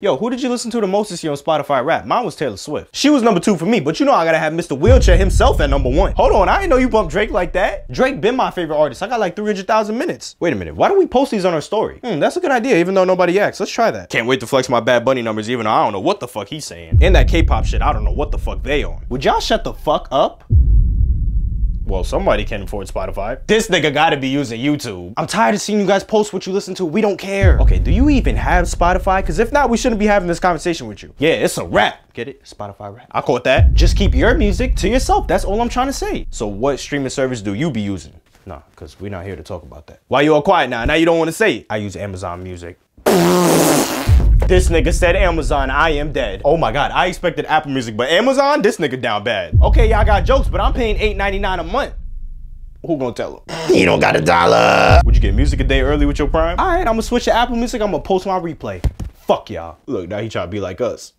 Yo, who did you listen to the most this year on Spotify Wrapped? Mine was Taylor Swift. She was number 2 for me, but you know I gotta have Mr. Wheelchair himself at number 1. Hold on, I didn't know you bumped Drake like that. Drake been my favorite artist. I got like 300,000 minutes. Wait a minute, why don't we post these on our story? That's a good idea, even though nobody acts. Let's try that. Can't wait to flex my Bad Bunny numbers, even though I don't know what the fuck he's saying. And that K-pop shit, I don't know what the fuck they on. Would y'all shut the fuck up? Well, somebody can afford Spotify. This nigga gotta be using YouTube. I'm tired of seeing you guys post what you listen to. We don't care. Okay, do you even have Spotify? Because if not, we shouldn't be having this conversation with you. Yeah, it's a wrap. Get it? Spotify wrap. I caught that. Just keep your music to yourself. That's all I'm trying to say. So what streaming service do you be using? Nah, because we're not here to talk about that. Why you all quiet now? Now you don't want to say it. I use Amazon Music. This nigga said Amazon, I am dead. Oh my God, I expected Apple Music, but Amazon, this nigga down bad. Okay, y'all got jokes, but I'm paying $8.99 a month. Who gonna tell him? You don't got $1. Would you get music a day early with your Prime? All right, I'm gonna switch to Apple Music. I'm gonna post my replay. Fuck y'all. Look, now he trying to be like us.